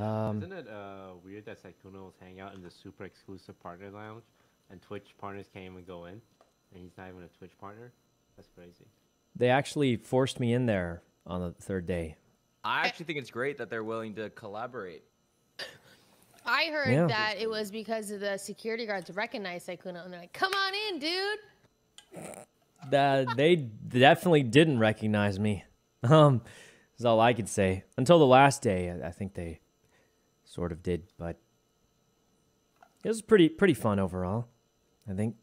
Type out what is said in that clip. Isn't it weird that Sykkunos hang out in the super exclusive partner lounge and Twitch partners can't even go in? And he's not even a Twitch partner? That's crazy. They actually forced me in there on the third day. I actually think it's great that they're willing to collaborate. I heard that it was because of the security guards recognized Sykkuno and they're like, come on in, dude. They definitely didn't recognize me. Is all I could say. Until the last day, I think they sort of did, but it was pretty fun overall, I think.